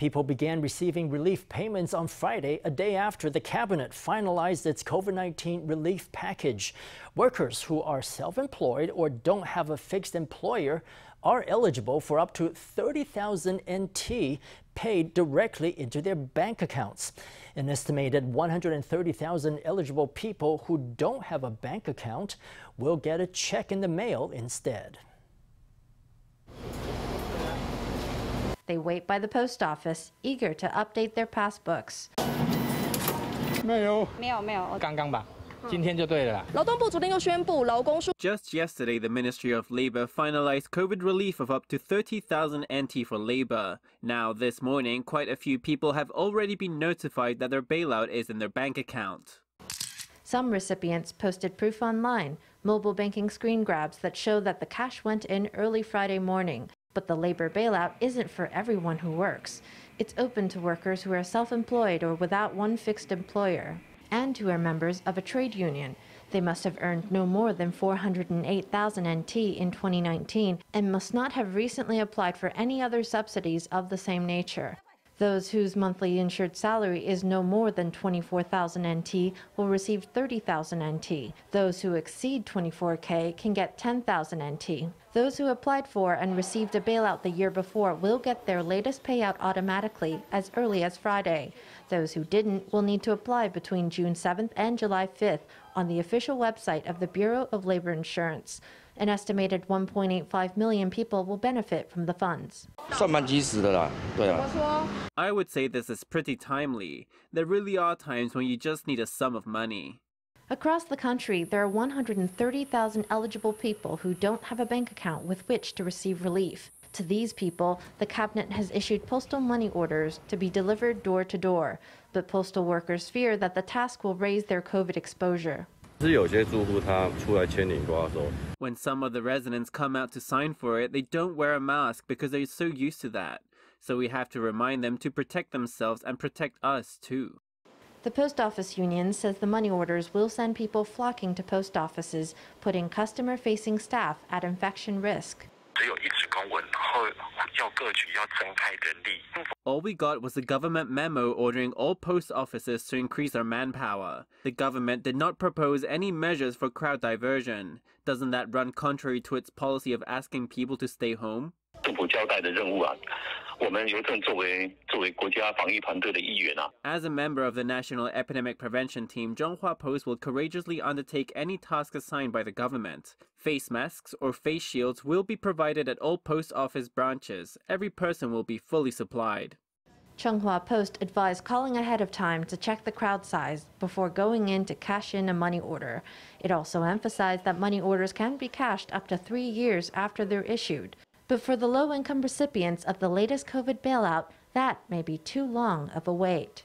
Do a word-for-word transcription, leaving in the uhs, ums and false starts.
People began receiving relief payments on Friday, a day after the cabinet finalized its COVID nineteen relief package. Workers who are self-employed or don't have a fixed employer are eligible for up to thirty thousand N T paid directly into their bank accounts. An estimated one hundred thirty thousand eligible people who don't have a bank account will get a check in the mail instead. They wait by the post office, eager to update their passbooks. 没有，没有，没有，刚刚吧。 Just yesterday, the Ministry of Labor finalized COVID relief of up to thirty thousand N T for labor. Now, this morning, quite a few people have already been notified that their bailout is in their bank account. Some recipients posted proof online, mobile banking screen grabs that show that the cash went in early Friday morning. But the labor bailout isn't for everyone who works. It's open to workers who are self-employed or without one fixed employer, and who are members of a trade union. They must have earned no more than four hundred eight thousand N T in twenty nineteen and must not have recently applied for any other subsidies of the same nature. Those whose monthly insured salary is no more than twenty-four thousand N T will receive thirty thousand N T. Those who exceed twenty-four K can get ten thousand N T. Those who applied for and received a bailout the year before will get their latest payout automatically as early as Friday. Those who didn't will need to apply between June seventh and July fifth on the official website of the Bureau of Labor Insurance. An estimated one point eight five million people will benefit from the funds. I would say this is pretty timely. There really are times when you just need a sum of money. Across the country, there are one hundred thirty thousand eligible people who don't have a bank account with which to receive relief. To these people, the cabinet has issued postal money orders to be delivered door to door. But postal workers fear that the task will raise their COVID exposure. When some of the residents come out to sign for it, they don't wear a mask because they're so used to that. So we have to remind them to protect themselves and protect us too. The post office union says the money orders will send people flocking to post offices, putting customer-facing staff at infection risk. All we got was a government memo ordering all post offices to increase their manpower. The government did not propose any measures for crowd diversion. Doesn't that run contrary to its policy of asking people to stay home? As a member of the National Epidemic Prevention Team, Chunghwa Post will courageously undertake any task assigned by the government. Face masks or face shields will be provided at all post office branches. Every person will be fully supplied. Chunghwa Post advised calling ahead of time to check the crowd size before going in to cash in a money order. It also emphasized that money orders can be cashed up to three years after they're issued. But for the low-income recipients of the latest COVID bailout, that may be too long of a wait.